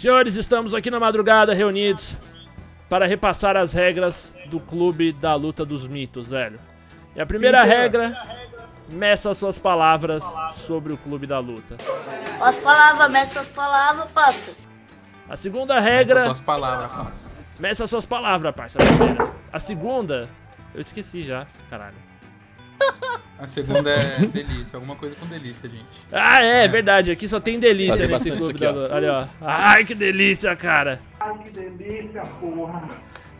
Senhores, estamos aqui na madrugada reunidos para repassar as regras do Clube da Luta dos Mitos, velho. E a primeira regra, meça suas palavras sobre o Clube da Luta. As palavras, meça suas palavras, passa. A segunda regra... Meça suas palavras, passa. Meça suas palavras, parça. A segunda... Eu esqueci já, caralho. A segunda é delícia, alguma coisa com delícia, gente. Ah, é verdade, aqui só tem delícia nesse clube aqui, ó. Olha, ó. Ai, que delícia, cara. Ai, que delícia, porra.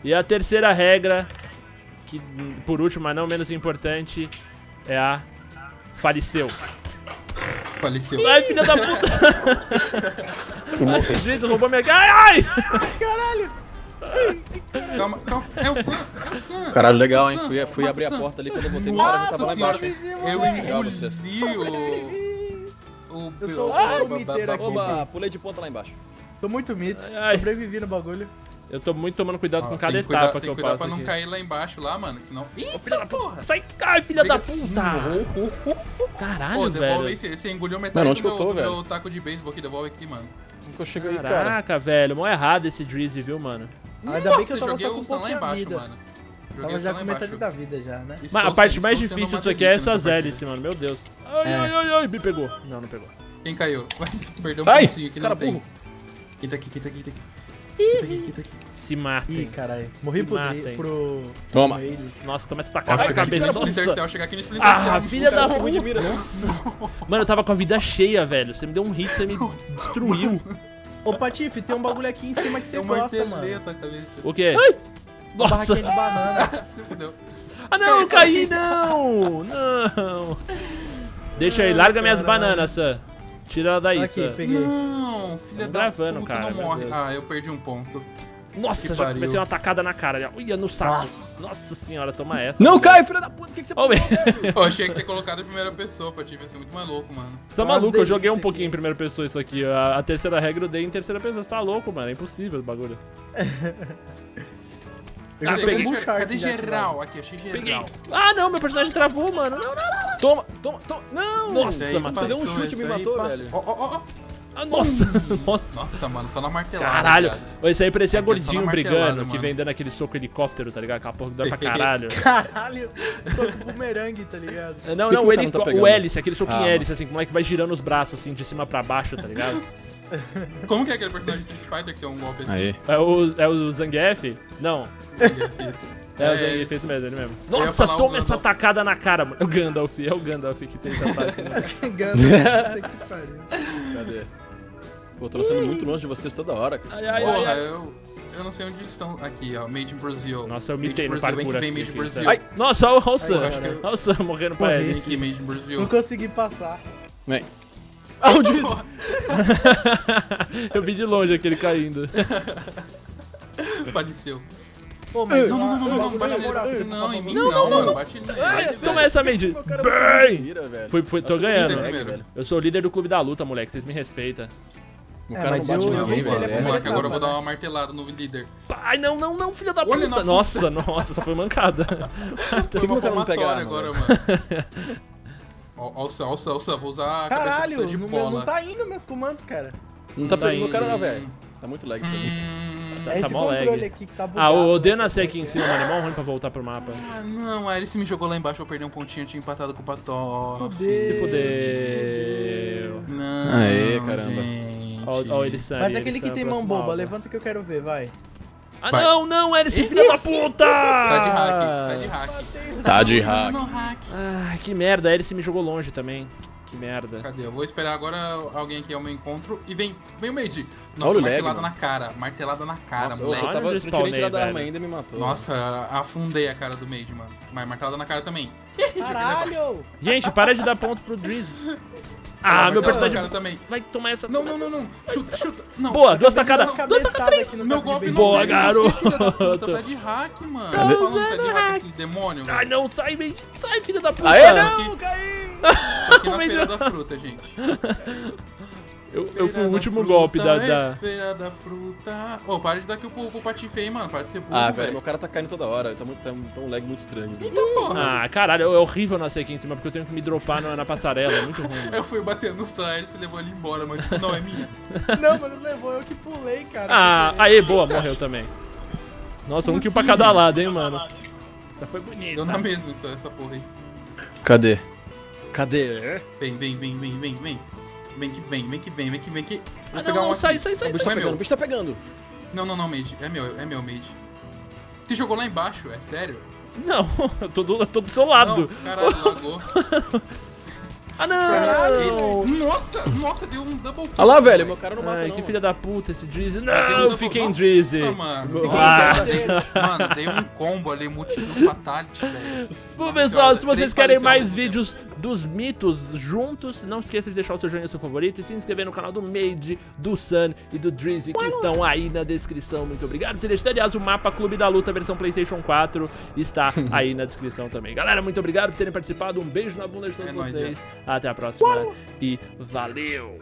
E a terceira regra, que por último, mas não menos importante, é a faleceu. Faleceu. Ai, filha da puta. Ai, Drizzy roubou minha cara. Ai, caralho. Calma, calma, é o Sam. Caralho, legal, hein? Fui abrir a porta ali quando eu botei no cara, tava lá embaixo. Eu pulei de ponta lá embaixo. Tô muito mito, sobrevivi no bagulho. Eu tô muito tomando cuidado com cada etapa que eu passo. Tem que cuidar pra não cair lá embaixo, lá, mano, senão... Eita, porra! Sai, cai, filha da puta! Caralho, velho. Pô, devolve aí, você engoliu metade do meu taco de beisebol aqui, devolve aqui, mano. Caraca, velho, mó errado esse Drizzy, viu, mano? Ainda bem que eu tava joguei o San lá embaixo, mano. Tava já com metade da vida já, né? Mas a parte mais difícil disso aqui é essas hélices, mano. Meu Deus. Ai, me pegou. Não, não pegou. Quem caiu? Perdeu um pouquinho aqui, não tem. Quem tá aqui? Se mata. Ih, caralho. Morri pro... Toma. Nossa, toma essa tacada na cabeça. Chegar aqui no Splinter Cell. Ah, filha da puta. Mano, eu tava com a vida cheia, velho. Você me deu um hit, você me destruiu. Ô, Patife, tem um bagulho aqui em cima que você gosta, mano. O quê? Ai! Nossa! De banana. Ah, não, caí, não! Não! Deixa aí, larga minhas bananas, Sam. Tira ela daí, Sam. Não, filha da puta, cara, não morre. Ah, eu perdi um ponto. Nossa, já comecei uma tacada na cara. Olha, no saco. Nossa senhora, toma essa. Não cai, filha da puta, o que você pegou, velho? Eu achei que ter colocado em primeira pessoa, Patife, ia ser muito maluco, mano. Você tá maluco? Eu joguei um pouquinho em primeira pessoa isso aqui. A terceira regra eu dei em terceira pessoa. Você tá louco, mano, é impossível o bagulho. Cadê geral? Aqui, achei geral. Ah, não, meu personagem travou, mano. Toma. Não! Nossa, mano, você deu um chute e me matou, velho. Ó. Ah, nossa. Nossa, mano, só na martelada. Caralho, isso aí parecia gordinho brigando, que vem dando aquele soco helicóptero, tá ligado? Aquela porra que dói pra caralho. Caralho, soco bumerangue, tá ligado? Não, o hélice, aquele soco em hélice, assim, como é que vai girando os braços, assim, de cima pra baixo, tá ligado? Como que é aquele personagem de Street Fighter que tem um golpe assim? É o Zangief? Não. É, o Zangief, isso mesmo, ele mesmo. Nossa, toma essa tacada na cara, mano. É o Gandalf que tem essa tacada. Gandalf, isso que pariu. Cadê? Pô, tô lançando muito longe de vocês toda hora, cara. Porra, eu não sei onde estão. Aqui, ó, Made in Brazil. Nossa, eu mitei no parkour aqui. Ai, nossa, olha o Raul San. Olha o San morrendo pra ele. Aqui, Made in Brazil. Não consegui passar. Vem. Ah, o Drizzy! Eu vi de longe aquele caindo. Faleceu. Pô, mas não, bate nele. Não, em mim não, mano, bate nele. Toma essa, Made. Bem! Tô ganhando. Eu sou o líder do Clube da Luta, moleque, vocês me respeitam. O cara não bate ninguém, mano. Agora eu vou dar uma martelada no líder. Ai, não, filha da puta. Nossa, só foi mancada. Por que o cara não pega agora, mano? Ó, vou usar a cabeça de bola. Caralho, não tá indo meus comandos, cara. Não tá pegando o cara, não, velho. Tá muito lag pra mim. Tá, esse controle aqui que tá bugado. Eu odeio nascer aqui em cima, mano. É mó ruim pra voltar pro mapa. Aí ele se me jogou lá embaixo, eu perdi um pontinho, eu tinha empatado com o Patof. Se fudeu. Não, aê, caramba. Ó, Elisand. Mas aquele que tem mão boba, levanta que eu quero ver, vai. Não, Elisand, filha da puta! Tá de hack. Ah, que merda, a Elisand me jogou longe também. Que merda. Cadê? Eu vou esperar agora alguém aqui ao meu encontro. E vem o Made. Nossa, martelada na cara. Martelada na cara, moleque. Eu tava destruindo tirar da arma ainda e me matou. Nossa, afundei a cara do Made, mano. Mas martelada na cara também. Caralho! Gente, para de dar ponto pro Drizzy. Meu personagem vai tomar essa... Não. Chuta. Não. Boa, duas tacadas. Meu golpe não pega. Boa, garoto. Tá de hack, mano. Tá de hack esse demônio, velho. Não, sai, Made. Sai, filho da puta. Não, caí. Tô aqui na feira da fruta, gente. Eu fui o último golpe da... Feira da fruta... Ô, para de dar aqui pro patinho feio, mano. Para de ser burro, velho. Ah, cara, meu cara tá caindo toda hora. Tá um lag muito estranho. Eita porra! Ah, caralho, é horrível nascer aqui em cima, porque eu tenho que me dropar na passarela. É muito ruim. Eu fui bater no Cyrus e levou ele embora, mano. Tipo, não, é minha. Não, mano, levou. Eu que pulei, cara. Ah, aí, boa. Eita. Morreu também. Nossa, como um kill pra cada lado, hein, mano. Essa foi bonita. Deu na mesma essa porra aí. Cadê? Cadê? Vem. Vem que vem. Vou pegar um. Sai. O bicho tá pegando, Não, Mage. É meu, Mage. Você jogou lá embaixo, é sério? Não, eu tô do seu lado. Não, caralho, lagou. Ah, não! Nossa, deu um double kill. Olha lá, velho, meu cara não mata. Ai, não. Que filha da puta esse Drizzy. Não, fiquei em Drizzy. Nossa, mano. Mano, dei um combo ali, multidão fatality, velho. Bom, pessoal, se vocês querem mais vídeos dos mitos juntos, não esqueça de deixar o seu joinha, seu favorito, e se inscrever no canal do Mage, do Sun e do Drizzy, que estão aí na descrição. Muito obrigado. Aliás, o mapa Clube da Luta, versão PlayStation 4, está aí na descrição também. Galera, muito obrigado por terem participado. Um beijo na bunda de todos vocês. Até a próxima e valeu!